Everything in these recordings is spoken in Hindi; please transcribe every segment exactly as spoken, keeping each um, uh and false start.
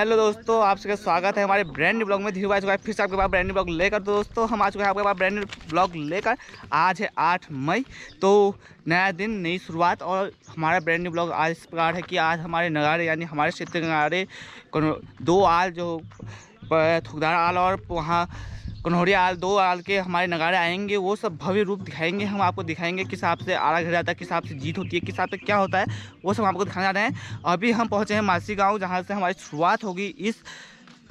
हेलो दोस्तों, आप सबका स्वागत है हमारे ब्रांड न्यू ब्लॉग में। धीरू भाई फिर से आपके पास ब्रांड न्यू ब्लॉग लेकर। तो दोस्तों हम आ चुके हैं आपके पास ब्रांड न्यू ब्लॉग लेकर। आज है आठ मई, तो नया दिन नई शुरुआत। और हमारा ब्रांड न्यू ब्लॉग आज इस प्रकार है कि आज हमारे नगाड़े यानी हमारे क्षेत्र नगाड़े दो आल जो थुकदार आल और वहाँ कन्हौरी आल, दो आल के हमारे नगाड़े आएंगे। वो सब भव्य रूप दिखाएंगे, हम आपको दिखाएंगे किस हिसाब से आला घर जाता है, किस हिसाब से जीत होती है, किस हिसाब से क्या होता है, वो सब आपको दिखाने जा रहे हैं। अभी हम पहुंचे हैं मासी गांव, जहां से हमारी शुरुआत होगी इस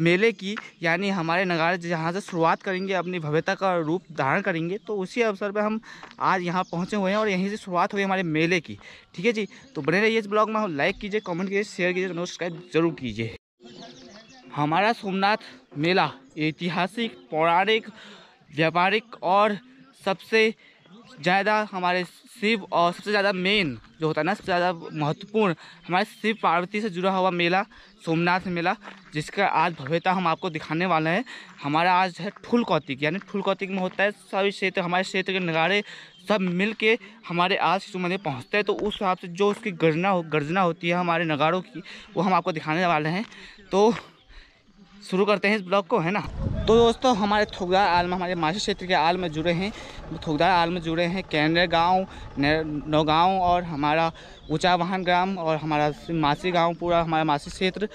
मेले की, यानी हमारे नगाड़े जहाँ से शुरुआत करेंगे, अपनी भव्यता का रूप धारण करेंगे। तो उसी अवसर पर हम आज यहाँ पहुँचे हुए हैं और यहीं से शुरुआत हुई हमारे मेले की। ठीक है जी, तो बने रहिए इस ब्लॉग में। लाइक कीजिए, कमेंट कीजिए, शेयर कीजिए, सब्सक्राइब जरूर कीजिए। हमारा सोमनाथ मेला ऐतिहासिक, पौराणिक, व्यापारिक और सबसे ज़्यादा हमारे शिव और सबसे ज़्यादा मेन जो होता है ना, सबसे ज़्यादा महत्वपूर्ण हमारे शिव पार्वती से जुड़ा हुआ मेला सोमनाथ मेला, जिसका आज भव्यता हम आपको दिखाने वाले हैं। हमारा आज है ठुल कौतिक, यानी ठुल कौतिक में होता है सभी क्षेत्र, हमारे क्षेत्र के नगाड़े सब मिल के हमारे आज शिशु मंदिर पहुँचते हैं। तो उस हिसाब से जो उसकी गर्जना हो, गर्जना होती है हमारे नगाड़ों की, वो हम आपको दिखाने वाले हैं। तो शुरू करते हैं इस ब्लॉग को, है ना। तो दोस्तों हमारे थोकदार आल में, हमारे मासी क्षेत्र के आल में जुड़े हैं, थोकदार आल में जुड़े हैं कैनरे गांव, नौगांव और हमारा ऊंचावाहन ग्राम और हमारा मासी गांव, पूरा हमारा मासी क्षेत्र।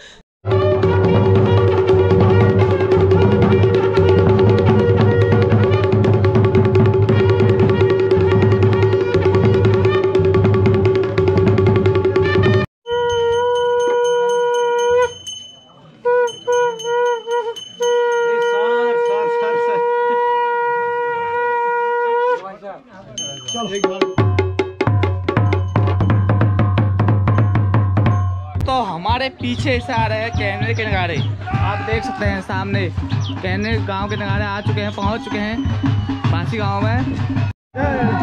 तो हमारे पीछे से आ रहे हैं कैनरे के नगाड़े, आप देख सकते हैं सामने कैनरे गांव के नगाड़े आ चुके हैं, पहुंच चुके हैं मासी गांव में। Oh!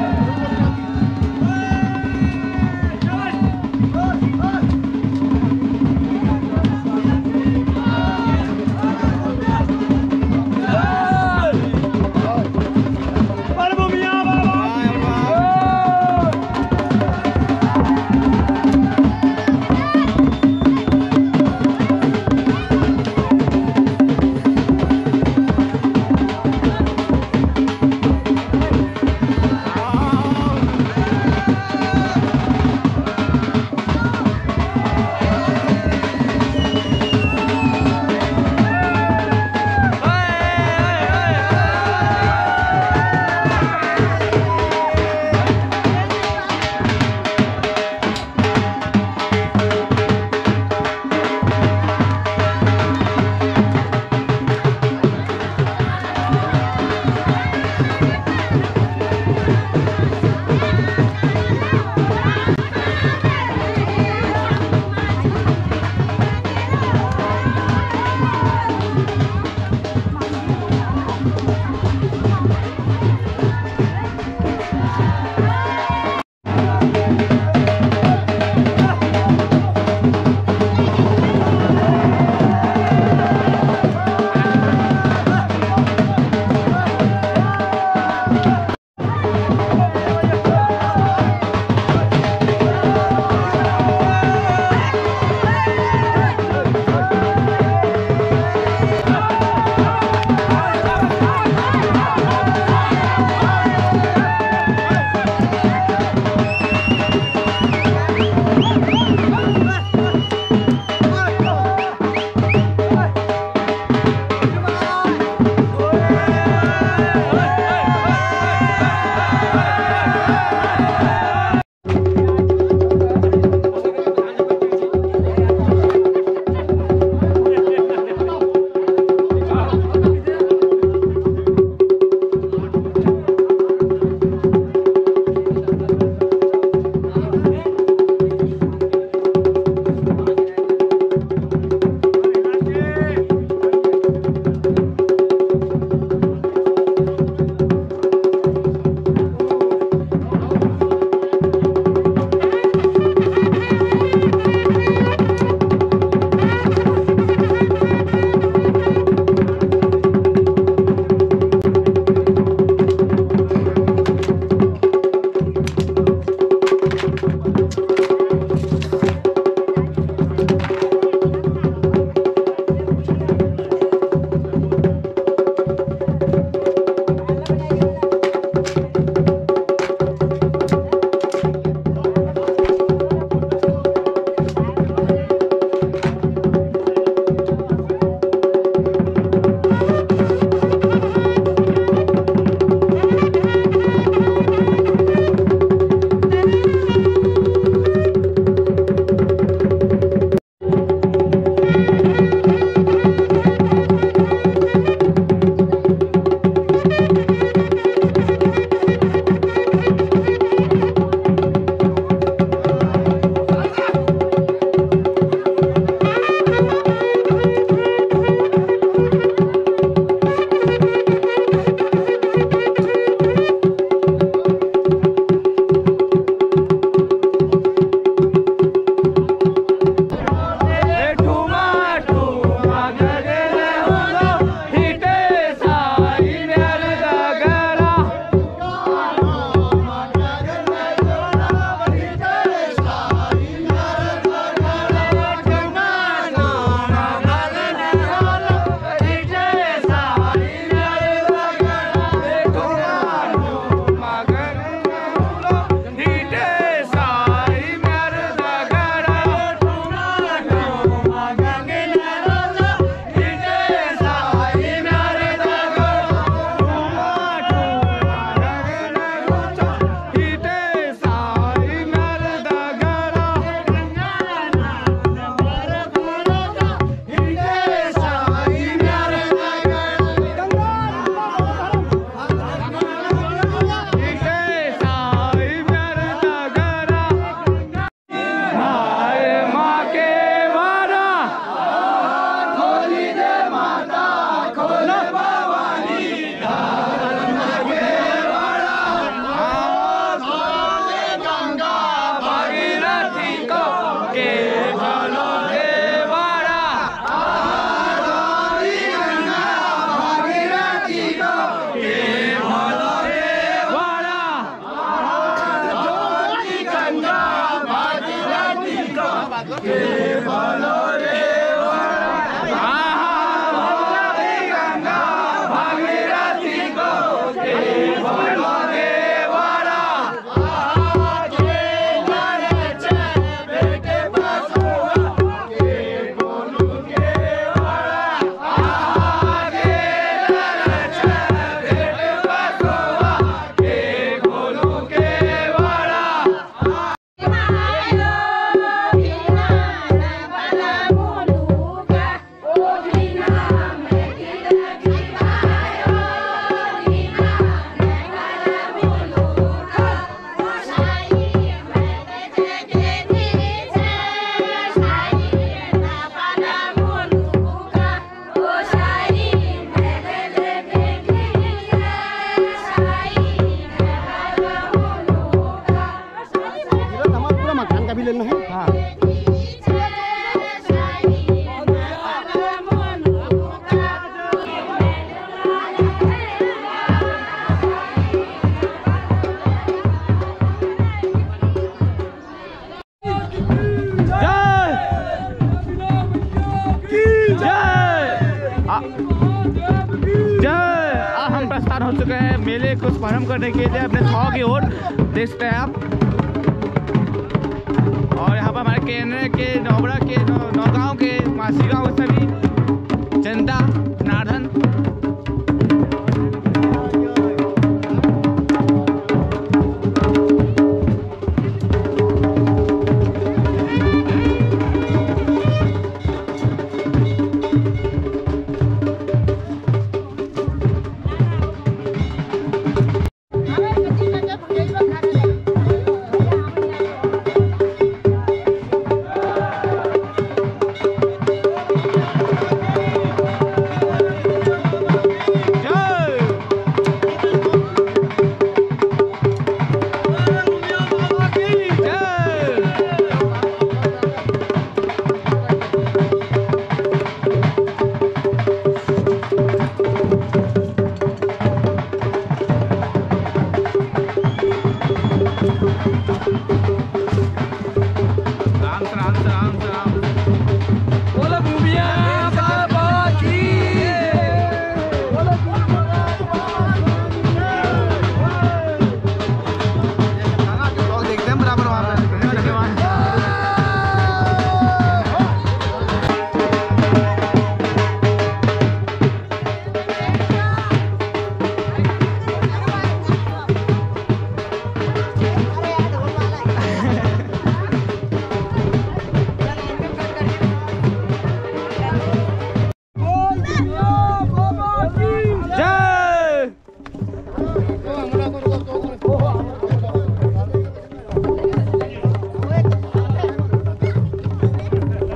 हो चुका है मेले को प्रारंभ करने के लिए अपने गांव की ओर देख सकते हैं आप। और यहाँ पर हमारे केंद्र के नौबरा के नौगांव के मासी गांव सभी जनता जनार्दन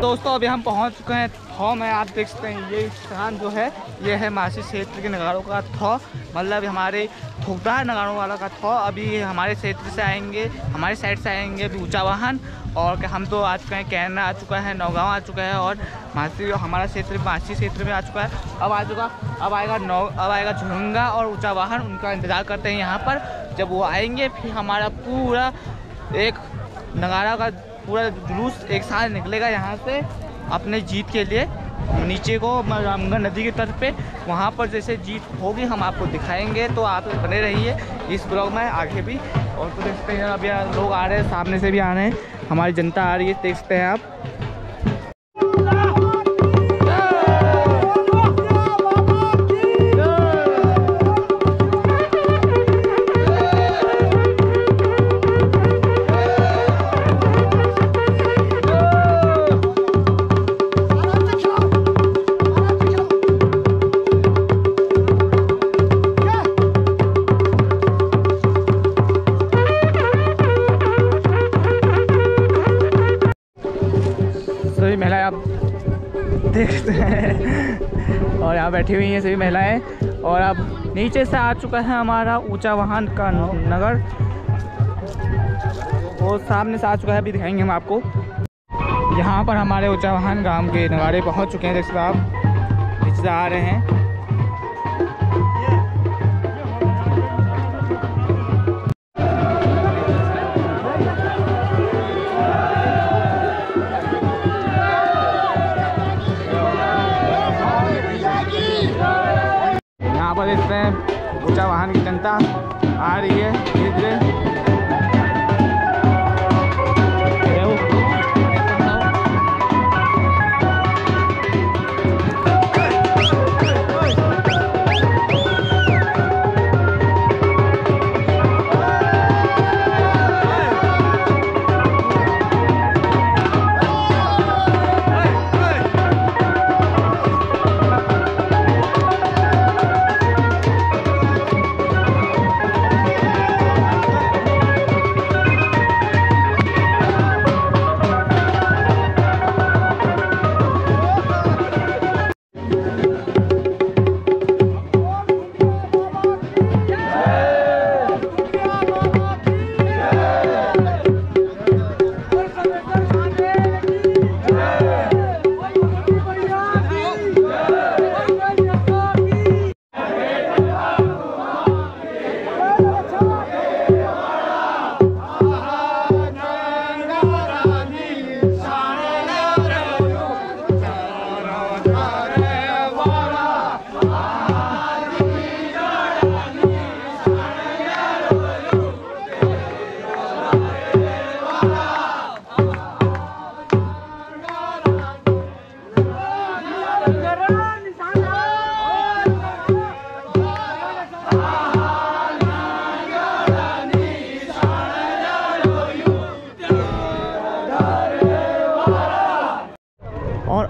दोस्तों। अभी हम पहुंच चुके हैं थौ में। आप देख सकते हैं ये स्थान जो है ये है मासी क्षेत्र के नगाड़ों का थौ, मतलब हमारे ठोकदार नगाड़ों वाला का थौ। अभी हमारे क्षेत्र से आएंगे, हमारे साइड से आएंगे अभी ऊँचा वाहन। और हम तो आ चुके हैं, कैरना आ चुका है, नौगांव आ चुका है और मासी हमारा क्षेत्र मासी क्षेत्र में आ चुका है। अब आ चुका अब आएगा नौ अब आएगा झुलंगा और ऊँचा वाहन। उनका इंतज़ार करते हैं यहाँ पर। जब वो आएंगे फिर हमारा पूरा एक नगाड़ा का पूरा जुलूस एक साथ निकलेगा यहाँ से अपने जीत के लिए नीचे को रामगढ़ नदी के तट पे। वहाँ पर जैसे जीत होगी हम आपको दिखाएंगे, तो आप बने रहिए इस ब्लॉग में आगे भी। और तो देखते हैं अब यहाँ लोग आ रहे हैं, सामने से भी आ रहे हैं, हमारी जनता आ रही है, देख सकते हैं आप। महिलाएं आप देखते हैं और यहाँ बैठी हुई हैं सभी महिलाएं। और अब नीचे से आ चुका है हमारा ऊंचा वाहन का नगर, वो सामने से आ चुका है, अभी दिखाएंगे हम आपको। यहाँ पर हमारे ऊंचा वाहन गांव के नगाड़े पहुँच चुके हैं, देखते आप नीचे से आ रहे हैं।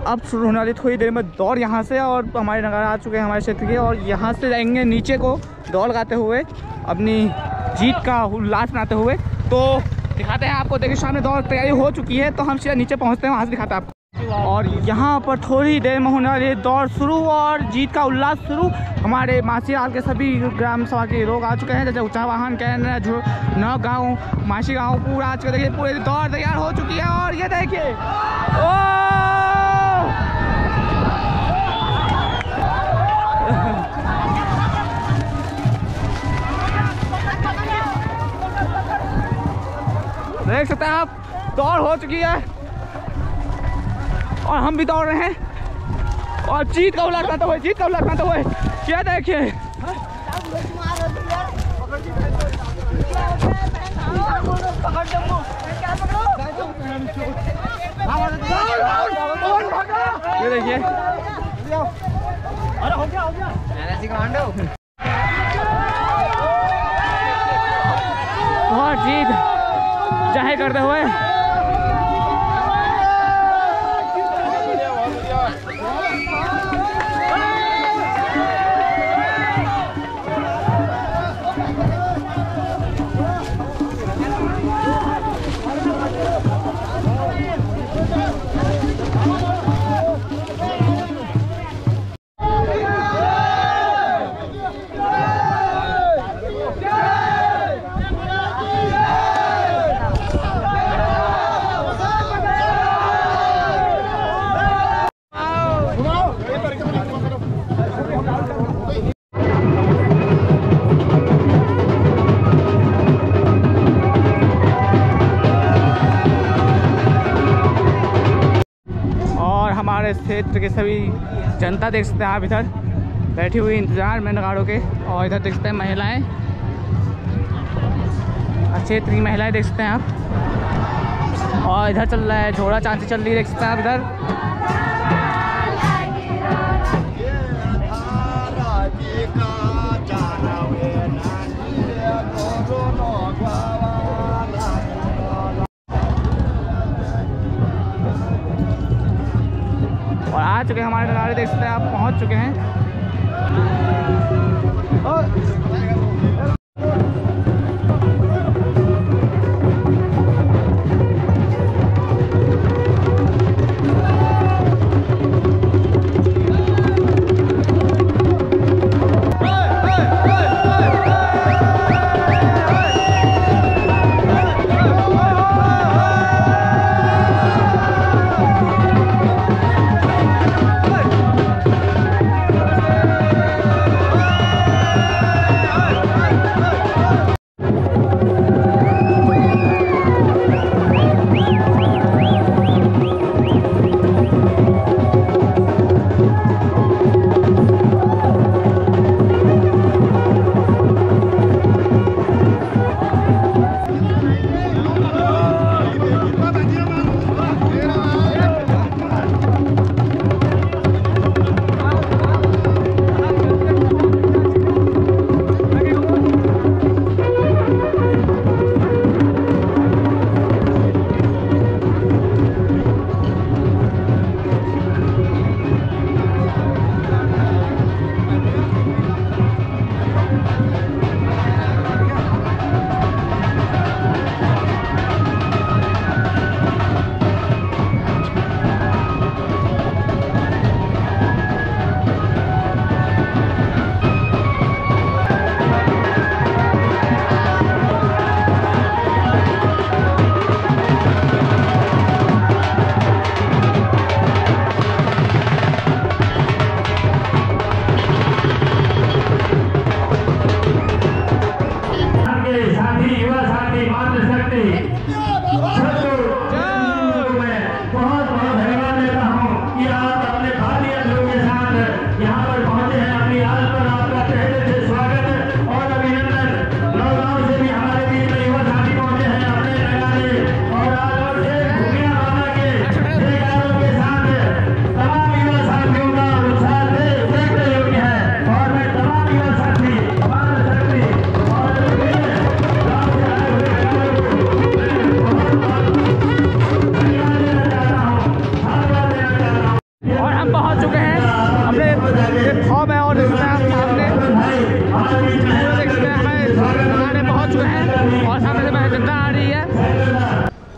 अब शुरू होने वाली थोड़ी देर में दौड़ यहाँ से, और हमारे नगर आ चुके हैं हमारे क्षेत्र के, और यहाँ से जाएंगे नीचे को दौड़ लगाते हुए अपनी जीत का उल्लास मनाते हुए। तो दिखाते हैं आपको, देखिए सामने दौड़ तैयारी हो चुकी है, तो हम सीधा नीचे पहुँचते हैं, वहाँ से दिखाते हैं आपको। और यहाँ पर थोड़ी देर में होने वाली दौड़ शुरू और जीत का उल्लास शुरू। हमारे मासी हाल के सभी ग्राम सभा के लोग आ चुके हैं, जैसे ऊँचा वाहन कैन नौ गाँव मासी गाँव पूरा आ चुके। देखिए पूरी दौड़ तैयार हो चुकी है, और ये देखिए देख सकते हैं आप दौड़ हो चुकी है, और हम भी दौड़ रहे हैं, और जीत का उल्लास मनाते हुए जीत का उल्लास मनाते हुए क्या देखिए। ये देखिए हो गया हो गया बहुत जीत जाहिर करते हुए क्षेत्र के सभी जनता देख सकते हैं आप इधर बैठी हुई इंतजार में नगाड़ों के, और इधर देख सकते हैं महिलाएं, क्षेत्र की महिलाएं देख सकते हैं आप, और इधर चल रहा है झोड़ा चांसी चल रही है देख सकते हैं आप इधर। और आ चुके हैं हमारे नगाड़े देख सकते हैं आप, पहुंच चुके हैं। और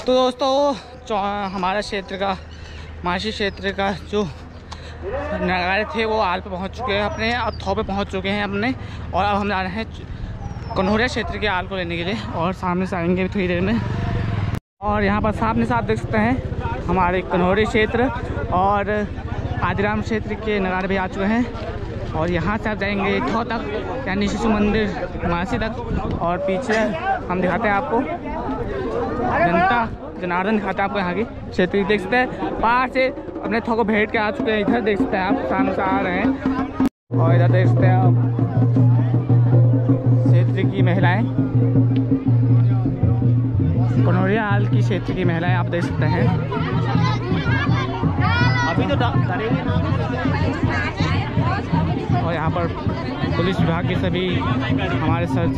तो दोस्तों हमारा क्षेत्र का मासी क्षेत्र का जो नगाड़े थे वो आल पे पहुंच चुके हैं अपने, अब थौ पे पहुंच चुके हैं अपने, और अब हम जा रहे हैं कन्होरिया क्षेत्र के आल को लेने के लिए और सामने से आएंगे थोड़ी देर में। और यहाँ पर सामने साथ देख सकते हैं हमारे कन्होरी क्षेत्र और आदिराम क्षेत्र के नगाड़े भी आ चुके हैं। और यहाँ से आप जाएंगे थौ तक यानी शिशु मंदिर मासी तक, और पीछे हम दिखाते हैं आपको जनता जनार्दन दिखाते हैं आपको यहाँ की क्षेत्र देख सकते हैं। पार से अपने थौ को भेंट के आ चुके हैं, इधर देख सकते हैं आप सामने से आ रहे हैं, और इधर देख सकते हैं आप क्षेत्र की महिलाएं, कन्होरिया हाल की क्षेत्र की महिलाएं आप देख सकते हैं। अभी तो और यहाँ पर पुलिस विभाग के सभी हमारे सर्ज